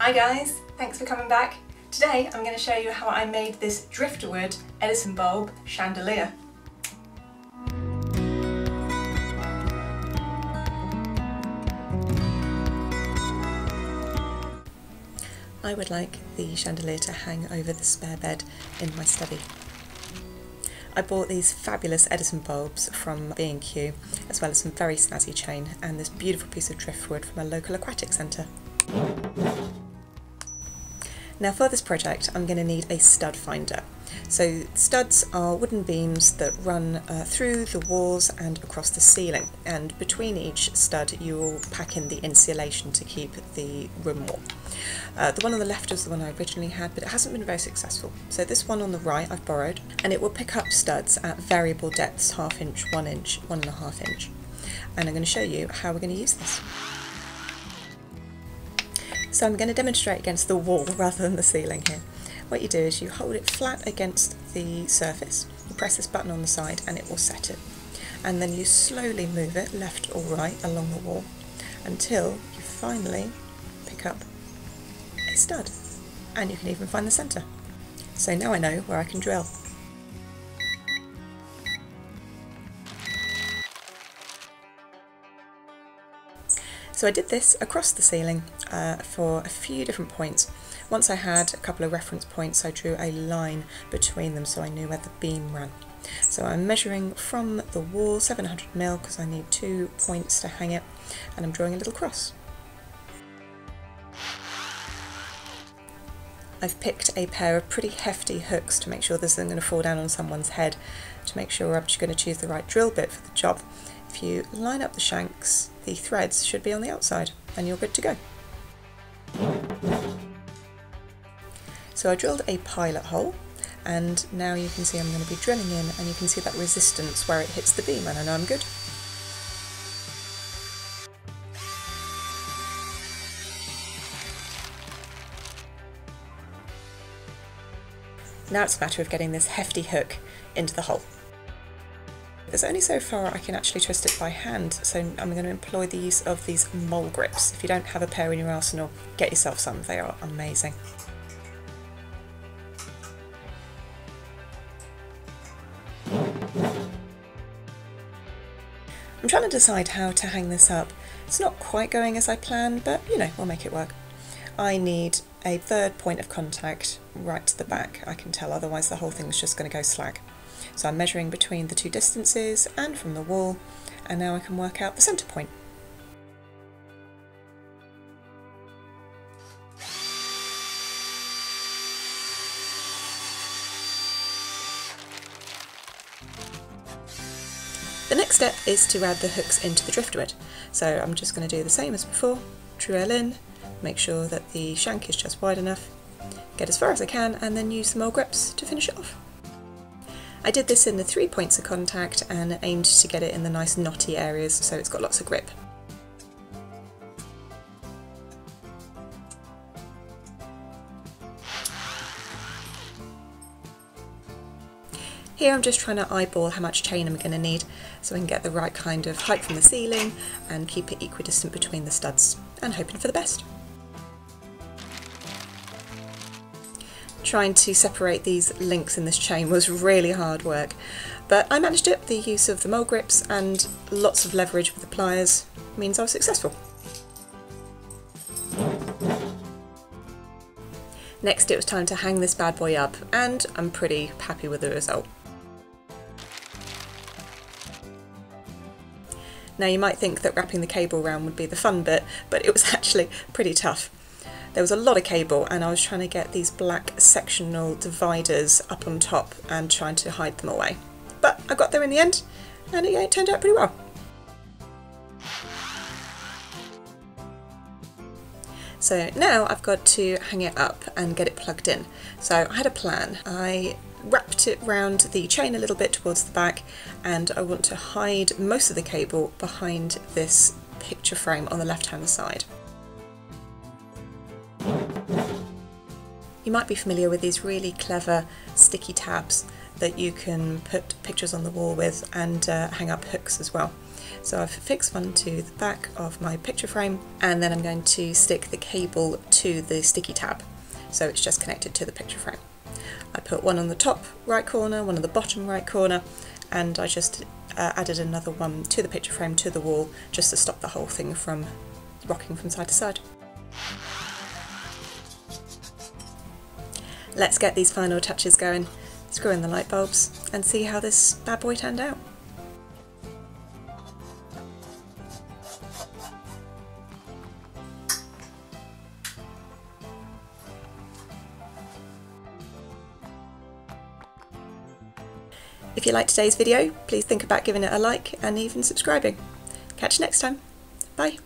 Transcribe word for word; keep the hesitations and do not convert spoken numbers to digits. Hi guys, thanks for coming back. Today I'm going to show you how I made this driftwood Edison bulb chandelier. I would like the chandelier to hang over the spare bed in my study. I bought these fabulous Edison bulbs from B and Q, as well as some very snazzy chain and this beautiful piece of driftwood from a local aquatic centre. Now for this project I'm going to need a stud finder. So studs are wooden beams that run uh, through the walls and across the ceiling, and between each stud you will pack in the insulation to keep the room warm. Uh, the one on the left is the one I originally had, but it hasn't been very successful. So this one on the right I've borrowed, and it will pick up studs at variable depths, half inch, one inch, one and a half inch. And I'm going to show you how we're going to use this. So I'm going to demonstrate against the wall rather than the ceiling here. What you do is you hold it flat against the surface, you press this button on the side and it will set it. And then you slowly move it left or right along the wall until you finally pick up a stud. And you can even find the centre. So now I know where I can drill. So I did this across the ceiling uh, for a few different points. Once I had a couple of reference points, I drew a line between them so I knew where the beam ran. So I'm measuring from the wall seven hundred millimeters because I need two points to hang it, and I'm drawing a little cross. I've picked a pair of pretty hefty hooks to make sure this isn't going to fall down on someone's head, to make sure I'm just going to choose the right drill bit for the job. If you line up the shanks, the threads should be on the outside and you're good to go. So I drilled a pilot hole, and now you can see I'm going to be drilling in, and you can see that resistance where it hits the beam, and I know I'm good. Now it's a matter of getting this hefty hook into the hole. There's only so far I can actually twist it by hand, so I'm going to employ the use of these mole grips. If you don't have a pair in your arsenal, get yourself some, they are amazing. I'm trying to decide how to hang this up. It's not quite going as I planned, but you know, we'll make it work. I need a third point of contact right to the back, I can tell, otherwise the whole thing's just going to go slag. So I'm measuring between the two distances and from the wall, and now I can work out the centre point. The next step is to add the hooks into the driftwood. So I'm just going to do the same as before, drill in, make sure that the shank is just wide enough, get as far as I can, and then use the mole grips to finish it off. I did this in the three points of contact and aimed to get it in the nice knotty areas so it's got lots of grip. Here I'm just trying to eyeball how much chain I'm going to need so I can get the right kind of height from the ceiling and keep it equidistant between the studs, and hoping for the best. Trying to separate these links in this chain was really hard work, but I managed it. The use of the mole grips and lots of leverage with the pliers means I was successful. Next it was time to hang this bad boy up, and I'm pretty happy with the result. Now you might think that wrapping the cable round would be the fun bit, but it was actually pretty tough. There was a lot of cable, and I was trying to get these black sectional dividers up on top and trying to hide them away. But I got there in the end, and it turned out pretty well. So now I've got to hang it up and get it plugged in. So I had a plan. I wrapped it round the chain a little bit towards the back, and I want to hide most of the cable behind this picture frame on the left-hand side. You might be familiar with these really clever sticky tabs that you can put pictures on the wall with, and uh, hang up hooks as well. So I've fixed one to the back of my picture frame, and then I'm going to stick the cable to the sticky tab, so it's just connected to the picture frame. I put one on the top right corner, one on the bottom right corner, and I just uh, added another one to the picture frame to the wall, just to stop the whole thing from rocking from side to side. Let's get these final touches going, screw in the light bulbs, and see how this bad boy turned out. If you liked today's video, please think about giving it a like and even subscribing. Catch you next time. Bye.